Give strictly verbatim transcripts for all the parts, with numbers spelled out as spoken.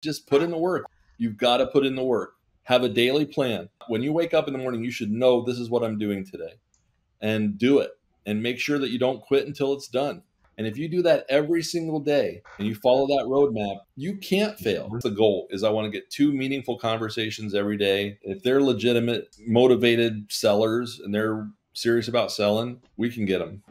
Just put in the work. You've got to put in the work. Have a daily plan. When you wake up in the morning, you should know this is what I'm doing today, and do it, and make sure that you don't quit until it's done. And if you do that every single day and you follow that roadmap, you can't fail. The goal is I want to get two meaningful conversations every day. If they're legitimate, motivated sellers and they're serious about selling, we can get them.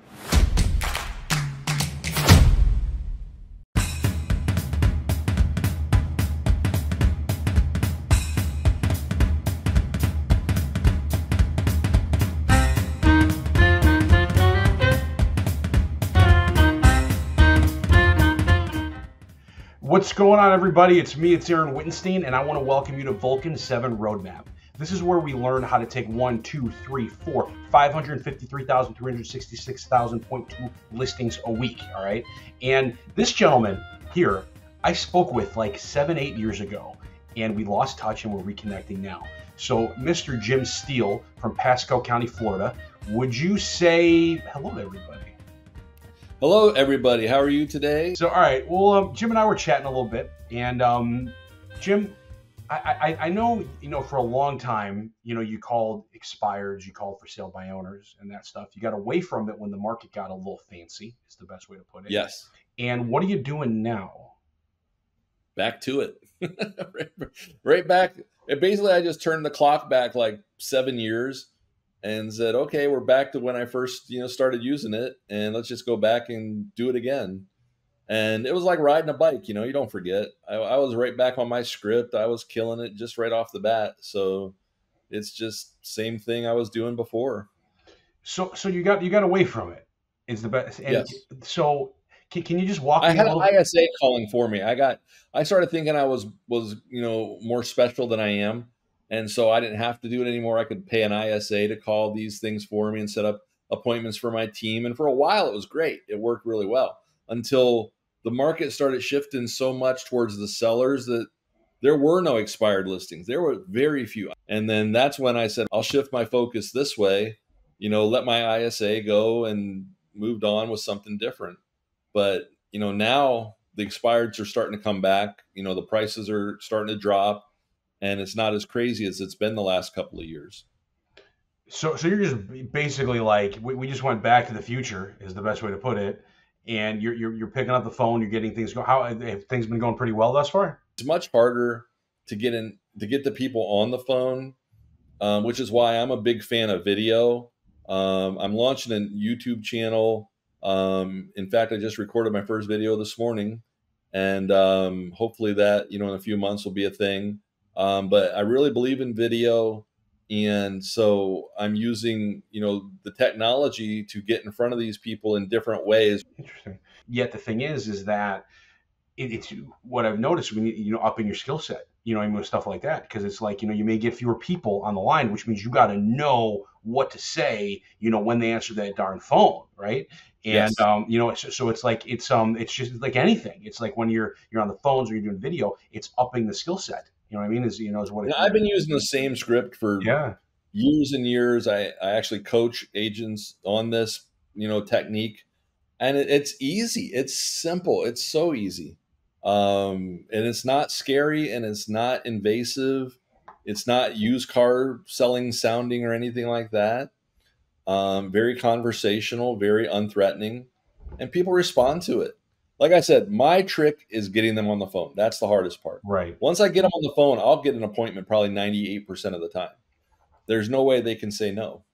What's going on, everybody? It's me, it's Aaron Wittenstein, and I want to welcome you to Vulcan seven Roadmap. This is where we learn how to take one, two, three, four, five hundred fifty-three thousand, three hundred sixty-six thousand point two listings a week, all right? And this gentleman here, I spoke with like seven, eight years ago, and we lost touch and we're reconnecting now. So Mister Jim Steele from Pasco County, Florida, would you say hello to everybody? Hello, everybody. How are you today? So, all right. Well, um, Jim and I were chatting a little bit, and um, Jim, I, I, I know, you know, for a long time, you know, you called expireds, you called for sale by owners and that stuff. You got away from it when the market got a little fancy, is the best way to put it. Yes. And what are you doing now? Back to it. right, right back. And basically, I just turned the clock back like seven years. And said, okay, we're back to when I first, you know, started using it, and let's just go back and do it again. And it was like riding a bike, you know, you don't forget. I, I was right back on my script. I was killing it just right off the bat. So it's just same thing I was doing before. So, so you got, you got away from it is the best. And yes. So can, can you just walk? I had an I S A calling for me. I got, I started thinking I was, was, you know, more special than I am. And so I didn't have to do it anymore. I could pay an I S A to call these things for me and set up appointments for my team. And for a while, it was great. It worked really well until the market started shifting so much towards the sellers that there were no expired listings. There were very few. And then that's when I said, I'll shift my focus this way, you know, let my I S A go, and moved on with something different. But, you know, now the expireds are starting to come back. You know, the prices are starting to drop. And it's not as crazy as it's been the last couple of years. So, so you're just basically like, we, we just went back to the future is the best way to put it. And you're, you're, you're picking up the phone, you're getting things going. How have things been going? Pretty well thus far? It's much harder to get in, to get the people on the phone, um, which is why I'm a big fan of video. Um, I'm launching a YouTube channel. Um, in fact, I just recorded my first video this morning, and um, hopefully that, you know, in a few months will be a thing. Um, but I really believe in video. And so I'm using, you know, the technology to get in front of these people in different ways. Interesting. Yet the thing is, is that it, it's what I've noticed when, you know, upping your skill set, you know, and stuff like that. Because it's like, you know, you may get fewer people on the line, which means you got to know what to say, you know, when they answer that darn phone. Right. And, yes. um, you know, so, so it's like, it's, um, it's just like anything. It's like when you're, you're on the phones or you're doing video, it's upping the skill set. You know what I mean? Is, you know, is what it, I've been using the same script for yeah. years and years. I, I actually coach agents on this, you know, technique, and it, it's easy. It's simple. It's so easy. Um, and it's not scary, and it's not invasive. It's not used car selling sounding or anything like that. Um, very conversational, very unthreatening, and people respond to it. Like I said, my trick is getting them on the phone. That's the hardest part. Right. Once I get them on the phone, I'll get an appointment probably ninety-eight percent of the time. There's no way they can say no.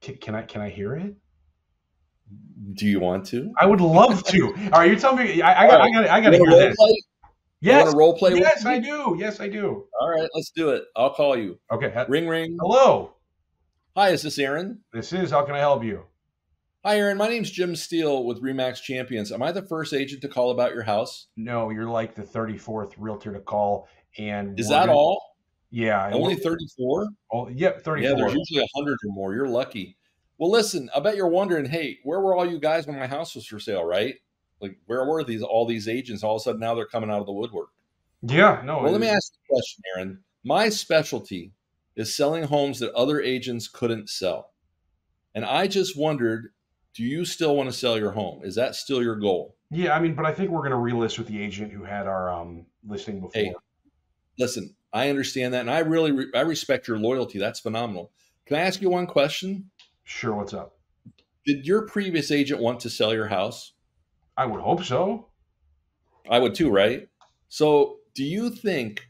Can I, can I hear it? Do you want to? I would love to. All right. You're telling me. I, I got, right. I got, I got to hear this. Play? Yes. You want to role play? Yes, I do. Yes, I do. All right. Let's do it. I'll call you. Okay. Ring, ring. Hello. Hi, is this Aaron? This is. How can I help you? Hi, Aaron. My name's Jim Steele with REMAX Champions. Am I the first agent to call about your house? No, you're like the thirty-fourth realtor to call. And is that gonna... all? Yeah. Only thirty-four? Oh, yep, thirty-four. Yeah, there's usually a hundred or more. You're lucky. Well, listen, I bet you're wondering, hey, where were all you guys when my house was for sale, right? Like, where were these all these agents? All of a sudden, now they're coming out of the woodwork. Yeah. No. Well, let me ask you a question, Aaron. My specialty is selling homes that other agents couldn't sell. And I just wondered do you still want to sell your home? Is that still your goal? Yeah, I mean, but I think we're going to relist with the agent who had our um, listing before. Hey, listen, I understand that, and I really re I respect your loyalty. That's phenomenal. Can I ask you one question? Sure. What's up? Did your previous agent want to sell your house? I would hope so. I would too, right? So do you think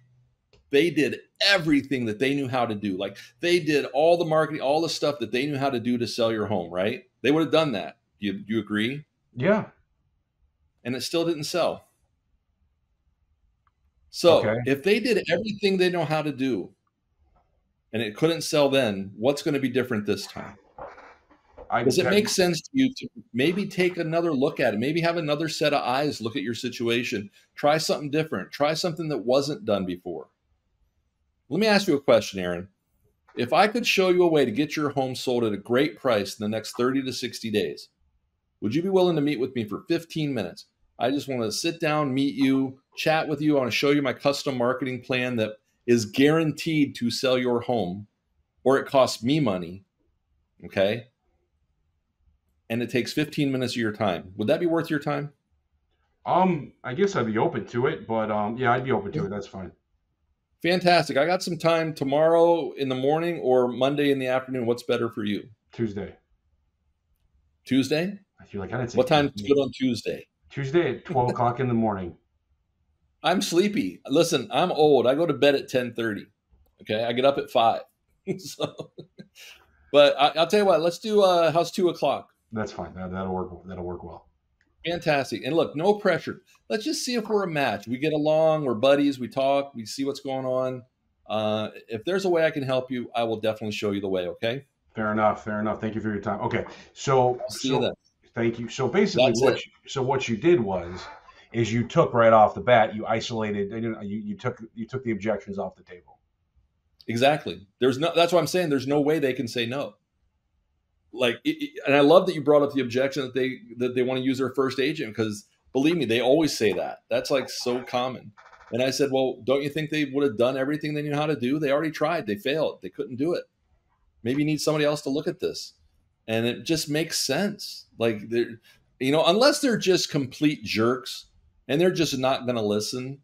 they did everything that they knew how to do? Like they did all the marketing, all the stuff that they knew how to do to sell your home, right? They would have done that. Do you, you agree? Yeah. And it still didn't sell. So okay. If they did everything they know how to do and it couldn't sell then, what's going to be different this time? I, Does it I, make sense to you to maybe take another look at it? Maybe have another set of eyes look at your situation. Try something different. Try something that wasn't done before. Let me ask you a question, Aaron. If I could show you a way to get your home sold at a great price in the next thirty to sixty days, would you be willing to meet with me for fifteen minutes? I just want to sit down, meet you, chat with you. I want to show you my custom marketing plan that is guaranteed to sell your home, or it costs me money, okay? And it takes fifteen minutes of your time. Would that be worth your time? Um, I guess I'd be open to it, but um, yeah, I'd be open to it. That's fine. Fantastic. I got some time tomorrow in the morning or Monday in the afternoon. What's better for you? Tuesday. Tuesday? I feel like I didn't say what time is good on Tuesday? Tuesday at twelve o'clock in the morning. I'm sleepy. Listen, I'm old. I go to bed at ten thirty. Okay, I get up at five. So, but I, I'll tell you what. Let's do uh, how's two o'clock? That's fine. That, that'll work. That'll work well. Fantastic. And look, no pressure. Let's just see if we're a match. We get along. We're buddies. We talk. We see what's going on. Uh, if there's a way I can help you, I will definitely show you the way. Okay. Fair enough. Fair enough. Thank you for your time. Okay. So see you then. Thank you. So basically, what you, so what you did was, is you took right off the bat, you isolated, you you took you took the objections off the table. Exactly. There's no. That's what I'm saying. There's no way they can say no. Like, it, it, and I love that you brought up the objection that they that they want to use their first agent, because believe me, they always say that. That's like so common. And I said, well, don't you think they would have done everything they knew how to do? They already tried. They failed. They couldn't do it. Maybe you need somebody else to look at this. And it just makes sense. Like, they're, you know, unless they're just complete jerks and they're just not going to listen.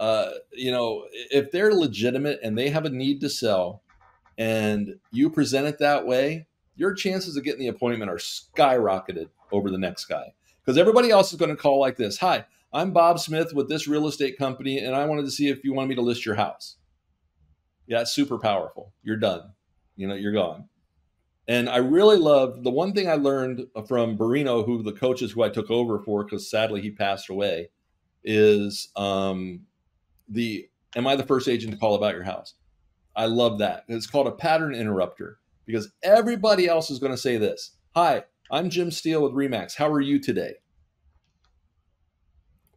Uh, you know, if they're legitimate and they have a need to sell and you present it that way, your chances of getting the appointment are skyrocketed over the next guy. Because everybody else is going to call like this. Hi, I'm Bob Smith with this real estate company, and I wanted to see if you wanted me to list your house. Yeah, it's super powerful. You're done. You know, you're gone. And I really love the one thing I learned from Barino, who the coaches who I took over for, because sadly he passed away, is um, the, am I the first agent to call about your house? I love that. It's called a pattern interrupter, because everybody else is going to say this. Hi, I'm Jim Steele with REMAX. How are you today?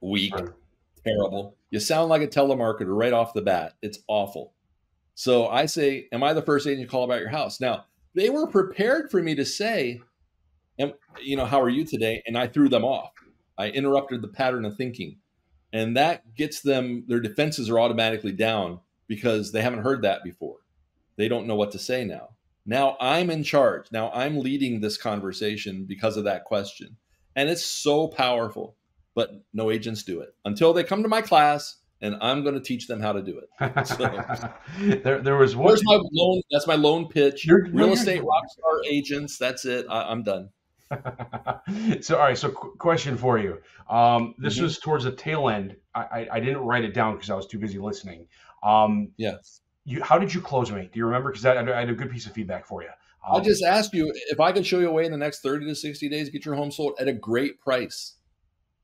Weak, terrible. You sound like a telemarketer right off the bat. It's awful. So I say, am I the first agent to call about your house? Now, they were prepared for me to say, and, you know, how are you today? And I threw them off. I interrupted the pattern of thinking. And that gets them, their defenses are automatically down because they haven't heard that before. They don't know what to say now. Now I'm in charge. Now I'm leading this conversation because of that question. And it's so powerful, but no agents do it until they come to my class. And I'm going to teach them how to do it. So, there, there was one. My loan, that's my loan pitch. You're, Real you're, estate rockstar agents. That's it. I, I'm done. So, all right. So, qu question for you. Um, this mm-hmm. was towards the tail end. I, I, I didn't write it down because I was too busy listening. Um, yes. You, how did you close me? Do you remember? Because I, I had a good piece of feedback for you. Um, I just asked you if I could show you a way in the next thirty to sixty days to get your home sold at a great price.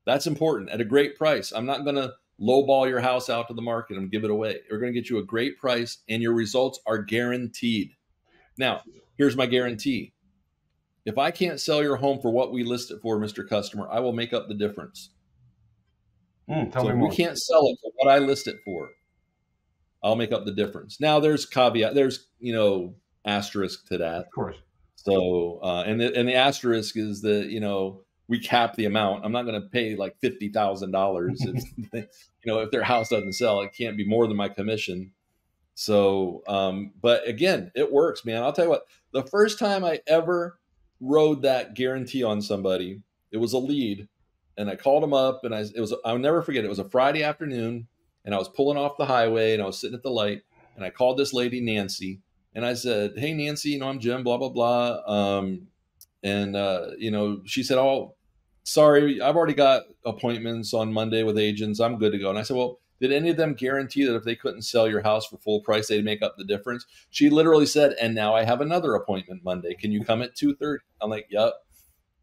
That's important. At a great price. I'm not going to lowball your house out to the market and give it away. We're going to get you a great price, and your results are guaranteed. Now, here's my guarantee. If I can't sell your home for what we list it for, Mister Customer, I will make up the difference. Mm, tell so me if more. We can't sell it for what I list it for, I'll make up the difference. Now, there's caveat. There's, you know, asterisk to that. Of course. So, uh, and, the, and the asterisk is that, you know, we cap the amount. I'm not going to pay like fifty thousand dollars if, you know, if their house doesn't sell. It can't be more than my commission. So, um, but again, it works, man. I'll tell you what, the first time I ever rode that guarantee on somebody. It was a lead, and I called him up, and I it was I'll never forget. It was a Friday afternoon, and I was pulling off the highway, and I was sitting at the light, and I called this lady Nancy, and I said, "Hey Nancy, you know I'm Jim, blah blah blah." Um, and uh, you know she said, "Oh, sorry, I've already got appointments on Monday with agents. I'm good to go." And I said, "Well, did any of them guarantee that if they couldn't sell your house for full price, they'd make up the difference?" She literally said, "And now I have another appointment Monday. Can you come at two thirty? I'm like, "Yep."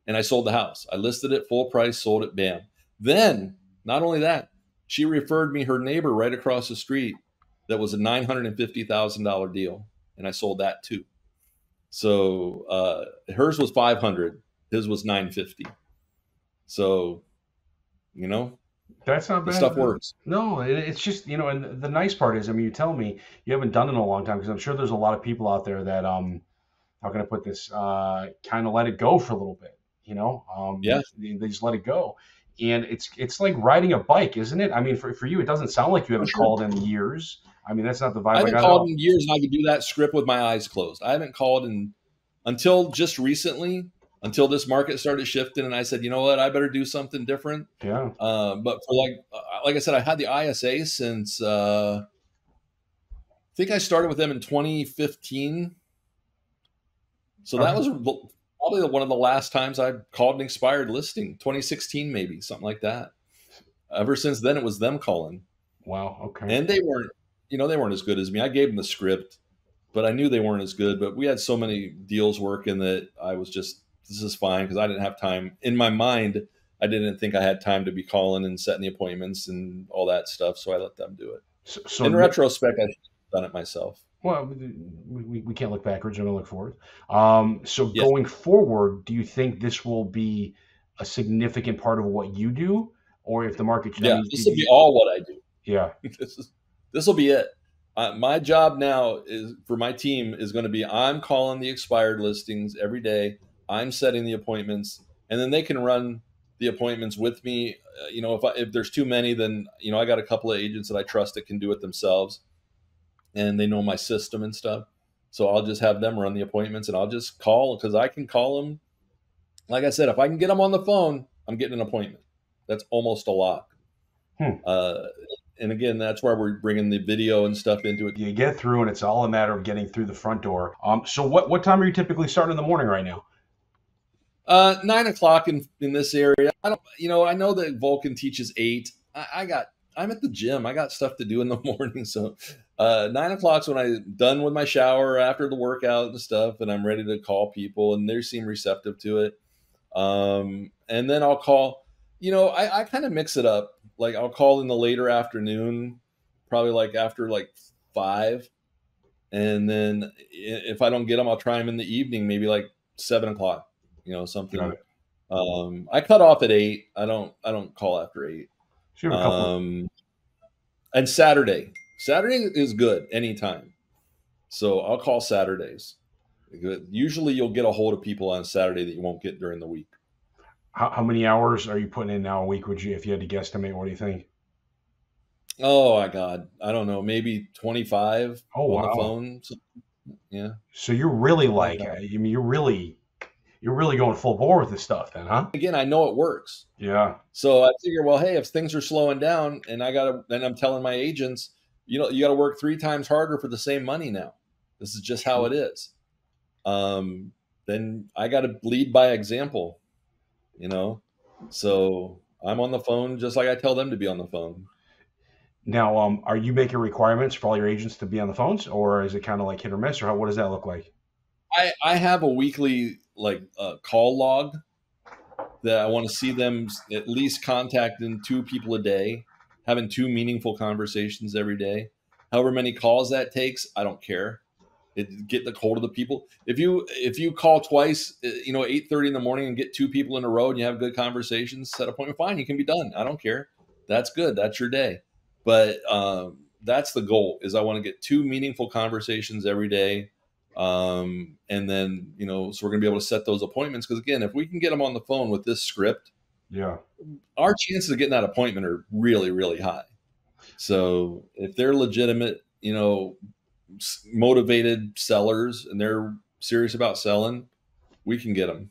And I sold the house. I listed it full price, sold it, bam. Then, not only that, she referred me her neighbor right across the street that was a nine hundred fifty thousand dollar deal, and I sold that too. So uh, hers was five hundred, his was nine fifty. So, you know. That's not bad. Stuff works. No, it, it's just, you know, and the nice part is, I mean, you tell me you haven't done it in a long time, because I'm sure there's a lot of people out there that, um, how can I put this, uh, kind of let it go for a little bit, you know? Um, yeah. They, they just let it go. And it's it's like riding a bike, isn't it? I mean, for, for you, it doesn't sound like you haven't sure. called in years. I mean, that's not the vibe I haven't I got called in years, and I could do that script with my eyes closed. I haven't called in until just recently. Until this market started shifting, and I said, you know what, I better do something different. Yeah. Uh, but for like, like I said, I had the I S A since uh, I think I started with them in twenty fifteen. So that was probably one of the last times I called an expired listing, twenty sixteen maybe, something like that. Ever since then, it was them calling. Wow. Okay. And they weren't, you know, they weren't as good as me. I gave them the script, but I knew they weren't as good. But we had so many deals working that I was just. This is fine, because I didn't have time in my mind. I didn't think I had time to be calling and setting the appointments and all that stuff. So I let them do it. So, so in retrospect, I should have done it myself. Well, we, we can't look backwards. We're going to look forward. Um, so yes. Going forward, do you think this will be a significant part of what you do, or if the market? Yeah, does, this will be all what I do. Yeah. this is, this will be it. Uh, my job now is for my team is going to be, I'm calling the expired listings every day. I'm setting the appointments, and then they can run the appointments with me. Uh, you know, if I, if there's too many, then, you know, I got a couple of agents that I trust that can do it themselves, and they know my system and stuff. So I'll just have them run the appointments, and I'll just call, because I can call them. Like I said, if I can get them on the phone, I'm getting an appointment. That's almost a lock. Hmm. Uh, and again, that's why we're bringing the video and stuff into it. You get through, and it's all a matter of getting through the front door. Um, so what, what time are you typically starting in the morning right now? Uh, nine o'clock in, in this area. I don't, you know, I know that Vulcan teaches eight. I, I got, I'm at the gym. I got stuff to do in the morning. So, uh, nine o'clock's when I'm done with my shower after the workout and stuff, and I'm ready to call people, and they seem receptive to it. Um, and then I'll call, you know, I, I kind of mix it up. Like I'll call in the later afternoon, probably like after like five. And then if I don't get them, I'll try them in the evening, maybe like seven o'clock. You know, something. Um, I cut off at eight. I don't. I don't call after eight. Sure, um, and Saturday. Saturday is good anytime. So I'll call Saturdays. Usually, you'll get a hold of people on Saturday that you won't get during the week. How, how many hours are you putting in now a week? Would you, if you had to guesstimate, what do you think? Oh my God, I don't know. Maybe twenty-five. Oh, wow. On the phone. So, yeah. So you're really like. I mean, you're really. You're really going full bore with this stuff then, huh? Again, I know it works. Yeah. So I figure, well, hey, if things are slowing down and I got to, then I'm telling my agents, you know, you got to work three times harder for the same money now. This is just how it is. Um, then I got to lead by example, you know? So I'm on the phone just like I tell them to be on the phone. Now, um, are you making requirements for all your agents to be on the phones, or is it kind of like hit or miss, or how, what does that look like? I, I have a weekly like uh, call log that I want to see them at least contacting two people a day, having two meaningful conversations every day. However many calls that takes, I don't care. It, get the hold of the people. If you if you call twice, you know, eight thirty in the morning and get two people in a row and you have good conversations, set appointment, fine, you can be done. I don't care. That's good. That's your day. But um, that's the goal, is I want to get two meaningful conversations every day. Um, and then, you know, so we're gonna be able to set those appointments. Cause again, if we can get them on the phone with this script, yeah, our chances of getting that appointment are really, really high. So if they're legitimate, you know, motivated sellers and they're serious about selling, we can get them.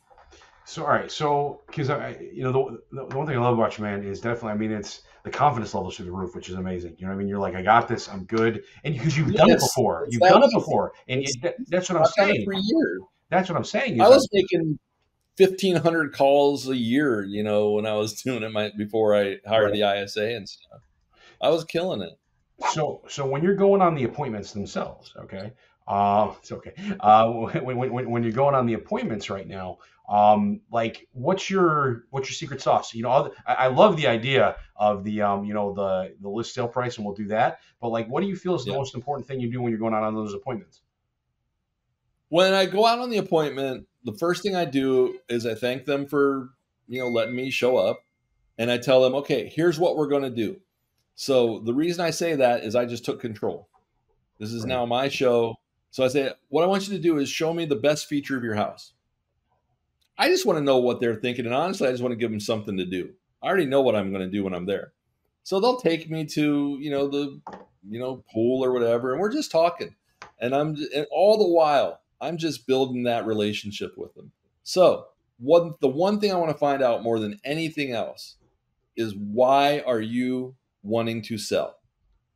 So, all right. So, because I, you know, the, the one thing I love about you, man, is definitely, I mean, it's the confidence level through the roof, which is amazing. You know what I mean? You're like, I got this. I'm good. And because you've yes, done it before, you've done easy. it before. And it, that, that's what I'm I've saying. For years. That's what I'm saying. I was I'm, making fifteen hundred calls a year, you know, when I was doing it my, before I hired right. the I S A and stuff. I was killing it. So, so when you're going on the appointments themselves, okay. Uh, it's okay. Uh, when, when, when you're going on the appointments right now, um, like what's your, what's your secret sauce? You know, all the, I, I love the idea of the, um, you know, the, the list sale price, and we'll do that, but like, what do you feel is the yeah. most important thing you do when you're going out on those appointments? When I go out on the appointment, the first thing I do is I thank them for, you know, letting me show up, and I tell them, okay, here's what we're going to do. So the reason I say that is I just took control. This is right. now my show. So I say, what I want you to do is show me the best feature of your house. I just want to know what they're thinking. And honestly, I just want to give them something to do. I already know what I'm going to do when I'm there. So they'll take me to, you know, the, you know, pool or whatever. And we're just talking. And I'm, and all the while, I'm just building that relationship with them. So what, the one thing I want to find out more than anything else is, why are you wanting to sell?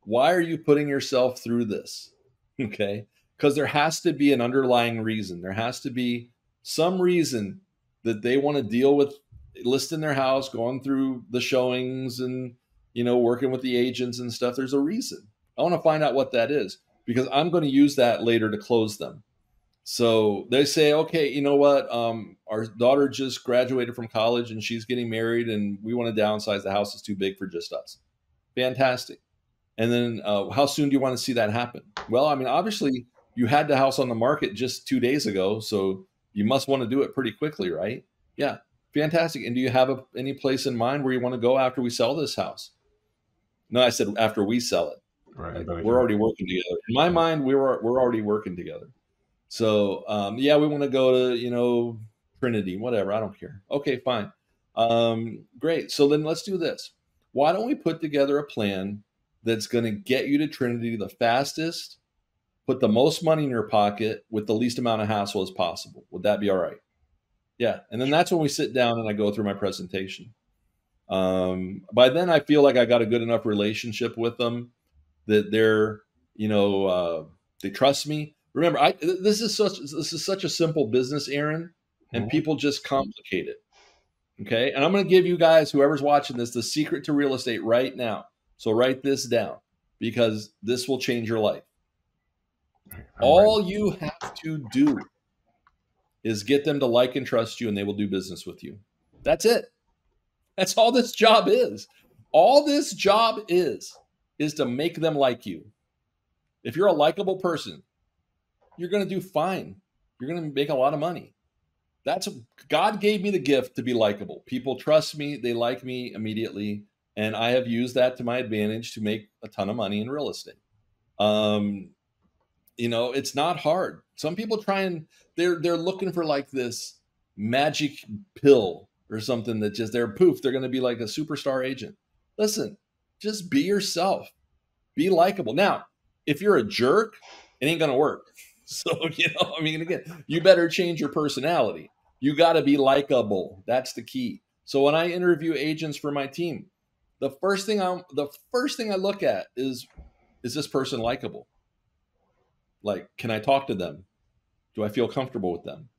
Why are you putting yourself through this? Okay. Because there has to be an underlying reason. There has to be some reason that they want to deal with listing their house, going through the showings and, you know, working with the agents and stuff. There's a reason. I want to find out what that is, because I'm going to use that later to close them. So they say, okay, you know what? Um, our daughter just graduated from college and she's getting married and we want to downsize. The house is too big for just us. Fantastic. And then uh, how soon do you want to see that happen? Well, I mean, obviously, you had the house on the market just two days ago, so you must want to do it pretty quickly, right? Yeah, fantastic. And do you have a, any place in mind where you want to go after we sell this house? No, I said after we sell it. Right. Like, we're already working together. In my mind, we were we're already working together. So um, yeah, we want to go to, you know, Trinity, whatever. I don't care. Okay, fine. Um, great. So then let's do this. Why don't we put together a plan that's going to get you to Trinity the fastest? Put the most money in your pocket with the least amount of hassle as possible. Would that be all right? Yeah. And then that's when we sit down and I go through my presentation. Um, by then I feel like I got a good enough relationship with them that they're, you know, uh, they trust me. Remember, I, this is such, this is such a simple business, Aaron, and people just complicate it. Okay. And I'm going to give you guys, whoever's watching this, the secret to real estate right now. So write this down, because this will change your life. All you have to do is get them to like and trust you, and they will do business with you. That's it. That's all this job is. All this job is, is to make them like you. If you're a likable person, you're going to do fine. You're going to make a lot of money. That's, God gave me the gift to be likable. People trust me. They like me immediately. And I have used that to my advantage to make a ton of money in real estate. Um, You know, it's not hard. Some people try and they're, they're looking for like this magic pill or something that just they're poof. They're going to be like a superstar agent. Listen, just be yourself, be likable. Now, if you're a jerk, it ain't going to work. So, you know, I mean, again, you better change your personality. You got to be likable. That's the key. So when I interview agents for my team, the first thing I'm, the first thing I look at is, is this person likable? Like, can I talk to them? Do I feel comfortable with them?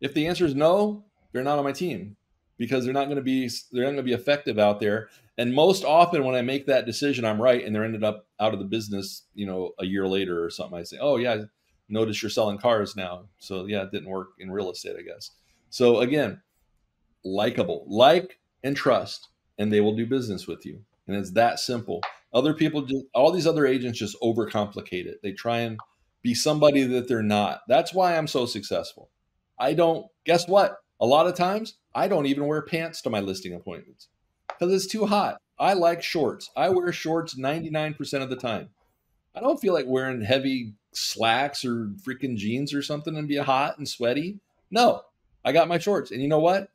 If the answer is no, they're not on my team, because they're not going to be, they're not going to be effective out there. And most often when I make that decision, I'm right. And they're ended up out of the business, you know, a year later or something. I say, oh yeah, notice you're selling cars now. So yeah, it didn't work in real estate, I guess. So again, likable, like and trust, and they will do business with you. And it's that simple. Other people do, all these other agents just overcomplicate it. They try and be somebody that they're not. That's why I'm so successful. I don't, guess what? A lot of times I don't even wear pants to my listing appointments because it's too hot. I like shorts. I wear shorts ninety-nine percent of the time. I don't feel like wearing heavy slacks or freaking jeans or something and be hot and sweaty. No, I got my shorts, and you know what?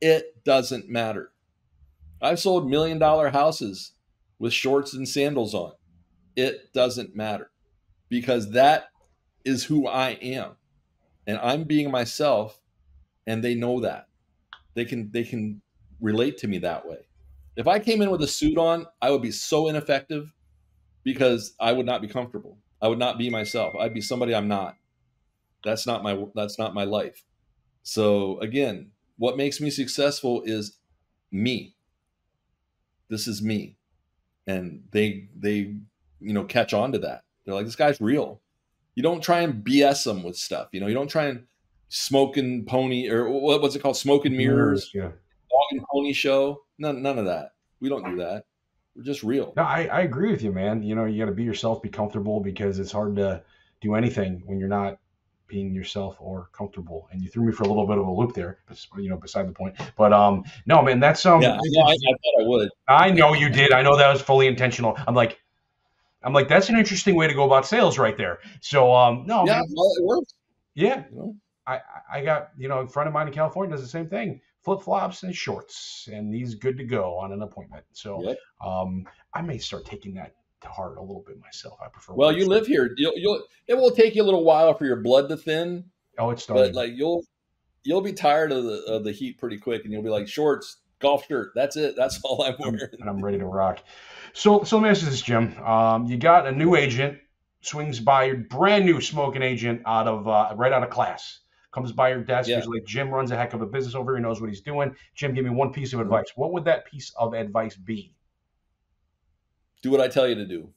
It doesn't matter. I've sold million dollar houses with shorts and sandals on. It doesn't matter. Because that is who I am, and I'm being myself and they know that. They can they can relate to me that way. If I came in with a suit on, I would be so ineffective because I would not be comfortable. I would not be myself. I'd be somebody I'm not. That's not my that's not my life. So again, what makes me successful is me. This is me. And they they you know catch on to that. They're like, this guy's real. You don't try and B S them with stuff. You know, you don't try and smoke and pony or what, what's it called? Smoke and mirrors, yeah. Dog and pony show. None, none of that. We don't do that. We're just real. No, I, I agree with you, man. You know, you got to be yourself, be comfortable, because it's hard to do anything when you're not being yourself or comfortable. And you threw me for a little bit of a loop there, you know, beside the point. But um, no, man, that's um. Yeah, yeah I, I thought I would. I know you did. I know that was fully intentional. I'm like, I'm like, that's an interesting way to go about sales right there. So um, no, yeah, man, well, it works. Yeah, you know? I I got you know a friend of mine in California does the same thing. Flip-flops and shorts, and he's good to go on an appointment. So yep. um, I may start taking that to heart a little bit myself. I prefer. Well, you live here. You'll, you'll, it will take you a little while for your blood to thin. Oh, it's starting. But like you'll, you'll be tired of the of the heat pretty quick, and you'll be like shorts, golf shirt. That's it. That's all I'm wearing. And I'm ready to rock. So, so let me ask you this, Jim. Um, you got a new agent swings by your brand new smoking agent out of uh, right out of class. Comes by your desk, yeah. He's like, Jim runs a heck of a business over here, he knows what he's doing. Jim, give me one piece of advice. What would that piece of advice be? Do what I tell you to do.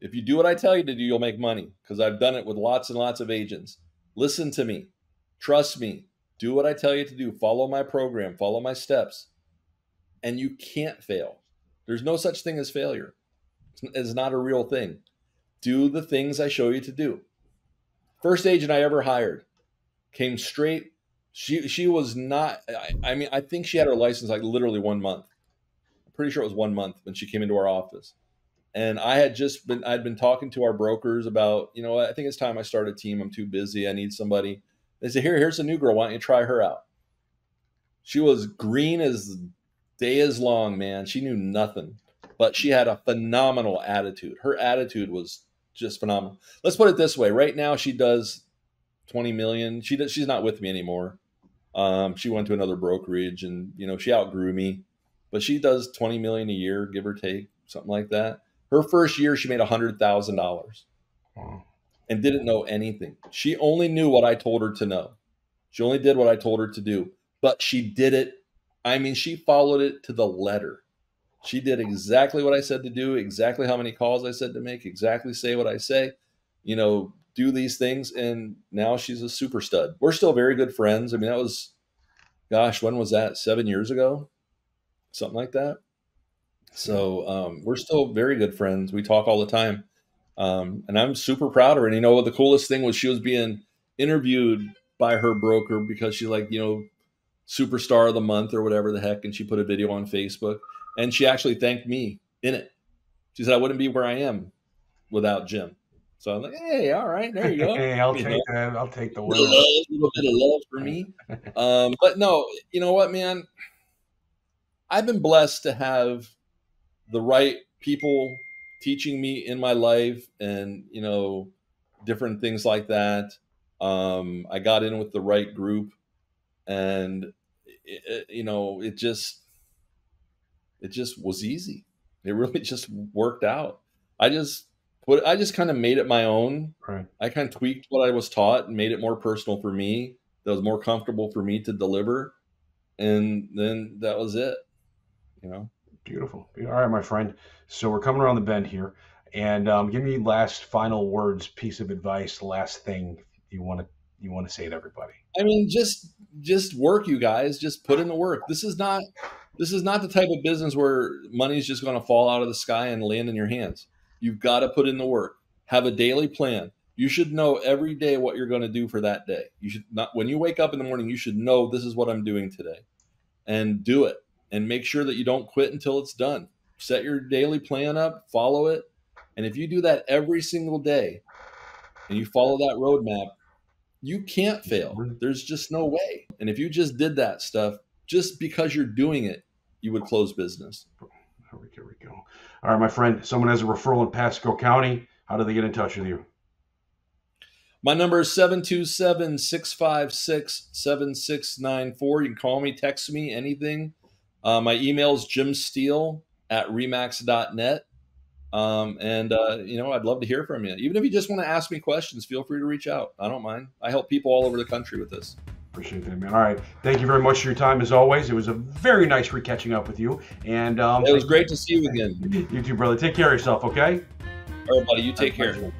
If you do what I tell you to do, you'll make money, because I've done it with lots and lots of agents. Listen to me. Trust me. Do what I tell you to do. Follow my program. Follow my steps. And you can't fail. There's no such thing as failure. It's not a real thing. Do the things I show you to do. First agent I ever hired came straight. She she was not, I, I mean, I think she had her license like literally one month. I'm pretty sure it was one month when she came into our office. And I had just been, I'd been talking to our brokers about, you know, I think it's time I start a team. I'm too busy. I need somebody. They said, here, here's a new girl. Why don't you try her out? She was green as day is long, man. She knew nothing, but she had a phenomenal attitude. Her attitude was just phenomenal. Let's put it this way. Right now she does twenty million. She does, she's not with me anymore. Um, she went to another brokerage and, you know, she outgrew me, but she does twenty million a year, give or take, something like that. Her first year, she made a hundred thousand dollars and didn't know anything. She only knew what I told her to know. She only did what I told her to do, but she did it. I mean, she followed it to the letter. She did exactly what I said to do, exactly how many calls I said to make, exactly say what I say, you know, do these things. And now she's a super stud. We're still very good friends. I mean, that was, gosh, when was that? Seven years ago, something like that. So um, we're still very good friends. We talk all the time. Um, and I'm super proud of her. And, you know, the coolest thing was she was being interviewed by her broker because she's like, you know, superstar of the month or whatever the heck. And she put a video on Facebook. And she actually thanked me in it. She said, I wouldn't be where I am without Jim. So I'm like, hey, all right, there you go. Hey, I'll you take know. that. I'll take the word. A little bit of love for me. um, but no, you know what, man? I've been blessed to have the right people teaching me in my life and, you know, different things like that. Um, I got in with the right group and, it, it, you know, it just, It just was easy. It really just worked out. I just put, I just kind of made it my own. Right. I kind of tweaked what I was taught and made it more personal for me. That was more comfortable for me to deliver. And then that was it, you know? Beautiful. All right, my friend. So we're coming around the bend here and um, give me last final words, piece of advice, last thing you want to, you want to say to everybody. I mean, just, just work, you guys, just put in the work. This is not, This is not the type of business where money's just going to fall out of the sky and land in your hands. You've got to put in the work. Have a daily plan. You should know every day what you're going to do for that day. You should not, when you wake up in the morning, you should know this is what I'm doing today and do it and make sure that you don't quit until it's done. Set your daily plan up, follow it. And if you do that every single day and you follow that roadmap, you can't fail. There's just no way. And if you just did that stuff, just because you're doing it, you would close business. There we, there we go. All right, my friend, someone has a referral in Pasco County. How do they get in touch with you? My number is seven two seven, six five six, seven six nine four. You can call me, text me, anything. Uh, my email is jim steele at remax dot net. Um, and, uh, you know, I'd love to hear from you. Even if you just want to ask me questions, feel free to reach out. I don't mind. I help people all over the country with this. Appreciate that, man. All right. Thank you very much for your time, as always. It was a very nice re-catching up with you. And um, it was great to see you again. You too, brother. Take care of yourself, okay? All right, budty. You take care.